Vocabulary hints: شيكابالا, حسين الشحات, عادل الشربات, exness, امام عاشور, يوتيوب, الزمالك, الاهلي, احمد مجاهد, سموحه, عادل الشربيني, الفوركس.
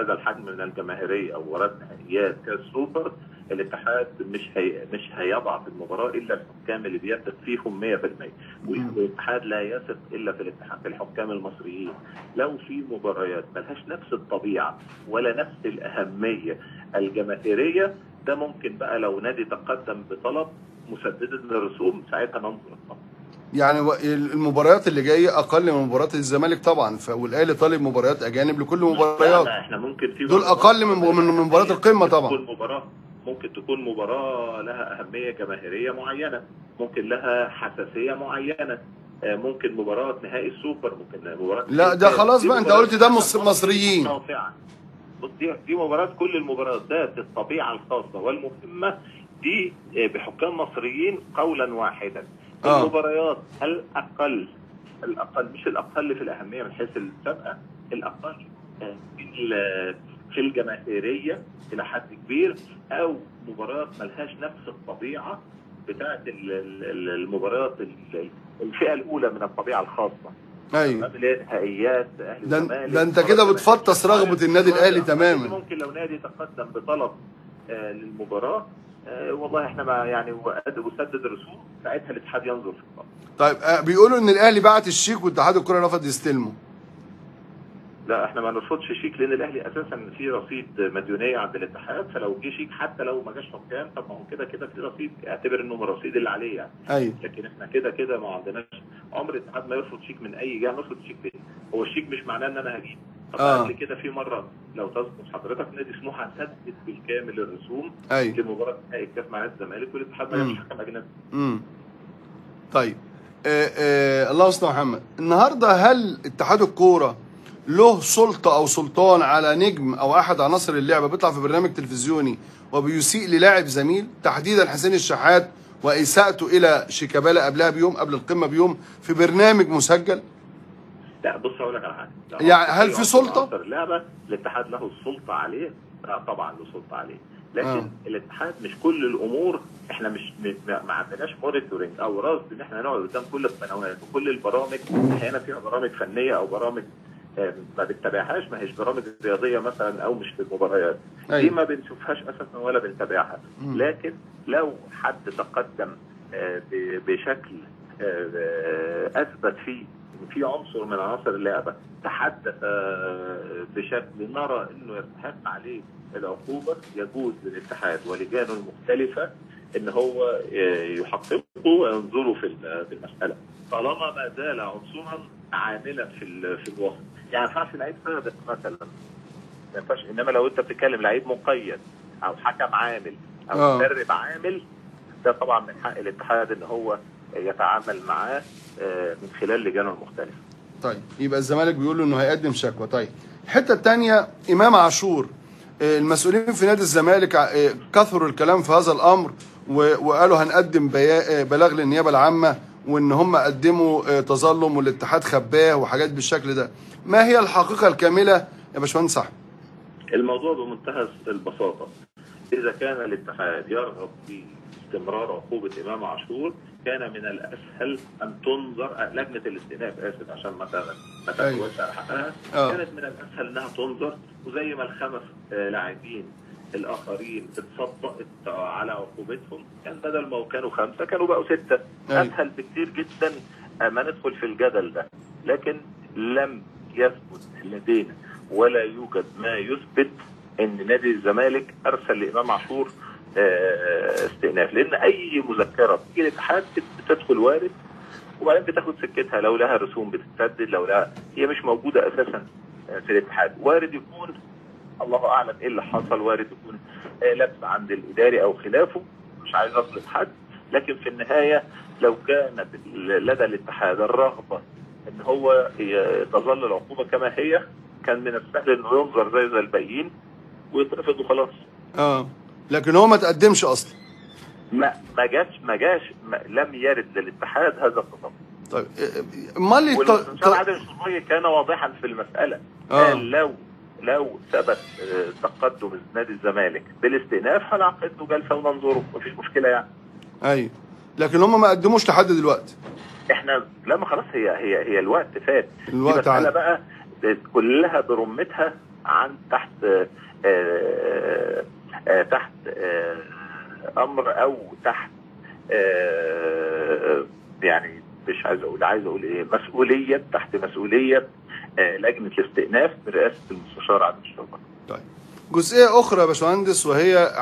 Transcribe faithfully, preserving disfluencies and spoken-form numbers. هذا الحجم من الجماهيريه او ورد نهائيات كاس سوبر، الاتحاد مش هي... مش هيضع في المباراه الا الحكام اللي بيثق فيهم مية في المية، والاتحاد لا يثق الا في الاتحاد في الحكام المصريين. لو في مباريات ملهاش نفس الطبيعه ولا نفس الاهميه الجماهيريه، ده ممكن بقى لو نادي تقدم بطلب مسدده للرسوم ساعتها ننظر الطلب. يعني المباريات اللي جايه اقل من مباريات الزمالك طبعا، والاهلي طالب مباريات اجانب لكل مباريات. احنا ممكن في دول اقل من من مباريات القمه طبعا. ممكن تكون مباراه ممكن تكون مباراه لها اهميه جماهيريه معينه، ممكن لها حساسيه معينه، ممكن مباراه نهائي السوبر، ممكن مباراه لا ده خلاص بقى انت قلت ده مصريين. بص دي دي مباراه، كل المباريات ذات الطبيعه الخاصه والمهمه دي بحكام مصريين قولا واحدا. المباريات الاقل الاقل مش الاقل في الاهميه من حيث السابقه، الاقل في الجماهيريه الى حد كبير، او مباريات ملهاش نفس الطبيعه بتاعه المباريات الفئه الاولى من الطبيعه الخاصه. ايوه نهائيات اهلي الزمالك. ده انت كده بتفطس رغبه النادي الاهلي تماما. ممكن لو نادي تقدم بطلب آه للمباراه آه والله احنا ما يعني وسدد الرسوم، ساعتها الاتحاد ينظر في الطلب. طيب آه بيقولوا ان الاهلي بعت الشيك واتحاد الكره رفض يستلمه. لا احنا ما نرفضش شيك، لان الاهلي اساسا في رصيد مديونيه عند الاتحاد، فلو جه شيك حتى لو ما جاش حكام طب ما هو كده كده في رصيد، اعتبر انه من الرصيد اللي عليه يعني. أيوة. لكن احنا كده كده ما عندناش عمر الاتحاد ما يرفض شيك من اي جهه، نرفض شيك ليه؟ هو الشيك مش معناه ان انا هجيب. طب آه. قبل كده في مره لو تذكر حضرتك نادي سموحه سدد بالكامل الرسوم. أيوة. لمباراه نهائي الكاس مع نادي الزمالك والاتحاد ما جابش حكم اجنبي. امم طيب آه آه الله يستر محمد، النهارده هل اتحاد الكوره له سلطة أو سلطان على نجم أو أحد عناصر اللعبة بيطلع في برنامج تلفزيوني وبيسيء للاعب زميل، تحديدا حسين الشحات وإساءته إلى شيكابالا قبلها بيوم قبل القمة بيوم في برنامج مسجل؟ لا بص أقول لك على حاجة، يعني هل في سلطة؟ اللعبة الاتحاد له السلطة عليه، لا طبعا له سلطة عليه، لكن آه. الاتحاد مش كل الأمور، احنا مش ما عندناش مونيتورنج أو راس إن احنا نقعد قدام كل القنوات وكل البرامج. أحيانا فيها برامج فنية أو برامج ما بتتابعهاش، ما هيش برامج رياضيه مثلا او مش في المباريات. أيوة. دي ما بنشوفهاش اساسا ولا بنتابعها، لكن لو حد تقدم بشكل اثبت فيه في عنصر من عناصر اللعبه، تحدث بشكل نرى انه يستحق عليه العقوبه، يجوز للاتحاد ولجانه المختلفه ان هو يحققه وينظروا في المساله، طالما ما زال عنصرا عاملا في في الوسط. يعني ما ينفعش لعيب سابق مثلا، ما ينفعش، انما لو انت بتتكلم لعيب مقيد او حكم عامل او مدرب عامل، ده طبعا من حق الاتحاد ان هو يتعامل معاه من خلال لجانه المختلفه. طيب يبقى الزمالك بيقول له انه هيقدم شكوى. طيب الحته الثانيه امام عاشور، المسؤولين في نادي الزمالك كثروا الكلام في هذا الامر وقالوا هنقدم بلاغ للنيابه العامه وان هم قدموا تظلم والاتحاد خباه وحاجات بالشكل ده، ما هي الحقيقه الكامله يا باشمهندس احمد؟ الموضوع بمنتهى البساطه، اذا كان الاتحاد يرغب في استمرار عقوبه امام عاشور كان من الاسهل ان تنظر لجنه الاستئناف، اسف عشان ما ما تاخدش على حقها، كانت من الاسهل انها تنظر، وزي ما الخمس لاعبين الاخرين اتصدقت على عقوبتهم، كان بدل ما كانوا خمسه كانوا بقوا سته، اسهل بكتير جدا ما ندخل في الجدل ده، لكن لم يثبت لدينا ولا يوجد ما يثبت ان نادي الزمالك ارسل لامام عاشور استئناف، لان اي مذكره بتيجي الاتحاد بتدخل وارد وبعدين بتاخد سكتها، لو لها رسوم بتتسدد، لو لها هي مش موجوده اساسا في الاتحاد، وارد يكون الله اعلم ايه اللي حصل، وارد يكون لبس عند الاداري او خلافه، مش عايز اصلح حد، لكن في النهايه لو كانت لدى الاتحاد الرغبه ان هو تظل العقوبه كما هي كان من السهل انه ينظر زي زي الباقيين ويترفض وخلاص. اه لكن هو ما تقدمش اصلا. ما ما جاش ما جاش ما لم يرد للاتحاد هذا التصرف. طيب امال الاستاذ عادل الشربيني كان واضحا في المساله، قال آه. لو لو ثبت تقدم نادي الزمالك بالاستئناف هنعقد له جلسه وننظره، مفيش مشكله يعني. ايوه لكن هم ما قدموش لحد دلوقتي. احنا لما خلاص هي هي هي الوقت فات. الوقت عدى. بقى كلها برمتها عن تحت آه آه تحت آه امر او تحت آه يعني مش عايز اقول عايز اقول ايه مسؤوليه تحت مسؤوليه آه لجنه الاستئناف برئاسه المستشار عادل الشربات. طيب جزئيه اخرى يا باشمهندس وهي